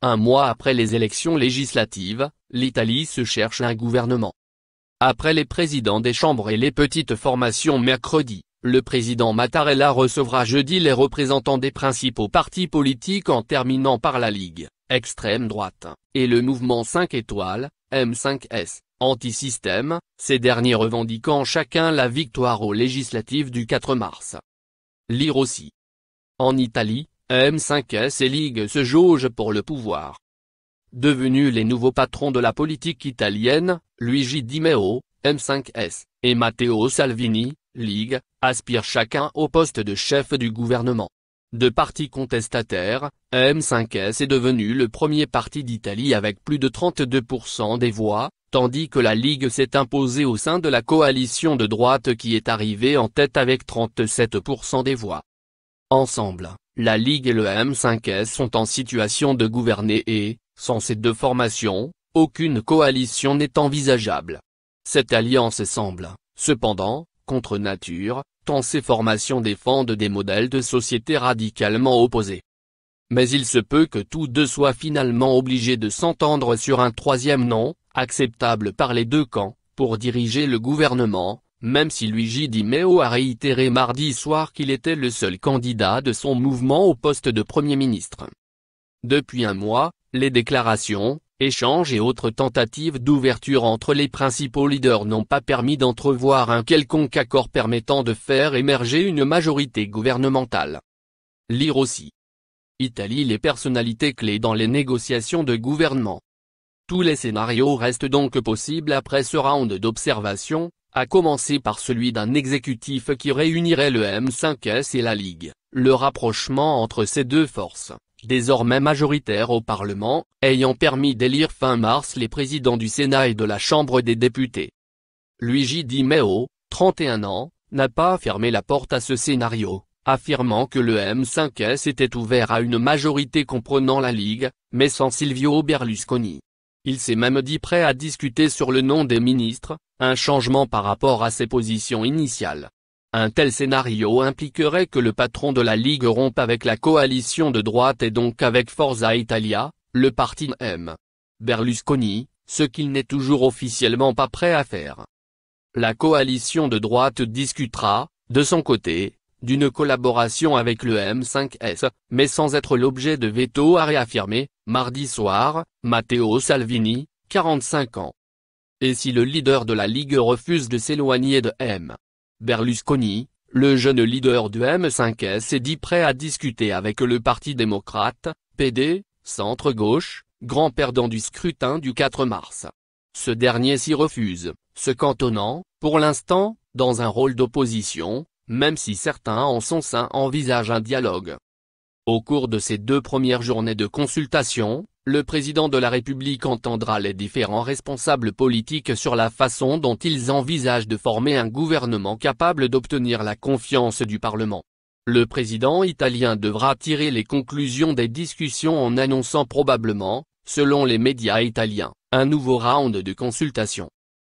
Un mois après les élections législatives, l'Italie se cherche un gouvernement. Après les présidents des chambres et les petites formations mercredi, le président Mattarella recevra jeudi les représentants des principaux partis politiques en terminant par la Ligue, extrême droite, et le Mouvement 5 étoiles, M5S, anti-système, ces derniers revendiquant chacun la victoire aux législatives du 4 mars. Lire aussi. En Italie, M5S et Ligue se jaugent pour le pouvoir. Devenus les nouveaux patrons de la politique italienne, Luigi Di Maio, M5S, et Matteo Salvini, Ligue, aspirent chacun au poste de chef du gouvernement. Deux partis contestataires, M5S est devenu le premier parti d'Italie avec plus de 32% des voix, tandis que la Ligue s'est imposée au sein de la coalition de droite qui est arrivée en tête avec 37% des voix. Ensemble, la Ligue et le M5S sont en situation de gouverner et, sans ces deux formations, aucune coalition n'est envisageable. Cette alliance semble, cependant, contre nature, tant ces formations défendent des modèles de société radicalement opposés. Mais il se peut que tous deux soient finalement obligés de s'entendre sur un troisième nom, acceptable par les deux camps, pour diriger le gouvernement. Même si Luigi Di Maio a réitéré mardi soir qu'il était le seul candidat de son mouvement au poste de Premier ministre. Depuis un mois, les déclarations, échanges et autres tentatives d'ouverture entre les principaux leaders n'ont pas permis d'entrevoir un quelconque accord permettant de faire émerger une majorité gouvernementale. Lire aussi. Italie, les personnalités clés dans les négociations de gouvernement. Tous les scénarios restent donc possibles après ce round d'observation, à commencer par celui d'un exécutif qui réunirait le M5S et la Ligue. Le rapprochement entre ces deux forces, désormais majoritaires au Parlement, ayant permis d'élire fin mars les présidents du Sénat et de la Chambre des députés. Luigi Di Maio, 31 ans, n'a pas fermé la porte à ce scénario, affirmant que le M5S était ouvert à une majorité comprenant la Ligue, mais sans Silvio Berlusconi. Il s'est même dit prêt à discuter sur le nom des ministres, un changement par rapport à ses positions initiales. Un tel scénario impliquerait que le patron de la Ligue rompe avec la coalition de droite et donc avec Forza Italia, le parti M. Berlusconi, ce qu'il n'est toujours officiellement pas prêt à faire. La coalition de droite discutera, de son côté, d'une collaboration avec le M5S, mais sans être l'objet de veto, a réaffirmé, mardi soir, Matteo Salvini, 45 ans. Et si le leader de la Ligue refuse de s'éloigner de M. Berlusconi, le jeune leader du M5S s'est dit prêt à discuter avec le Parti démocrate, PD, centre-gauche, grand perdant du scrutin du 4 mars. Ce dernier s'y refuse, se cantonnant, pour l'instant, dans un rôle d'opposition, même si certains en son sein envisagent un dialogue. Au cours de ces deux premières journées de consultation, le président de la République entendra les différents responsables politiques sur la façon dont ils envisagent de former un gouvernement capable d'obtenir la confiance du Parlement. Le président italien devra tirer les conclusions des discussions en annonçant probablement, selon les médias italiens, un nouveau round de consultation.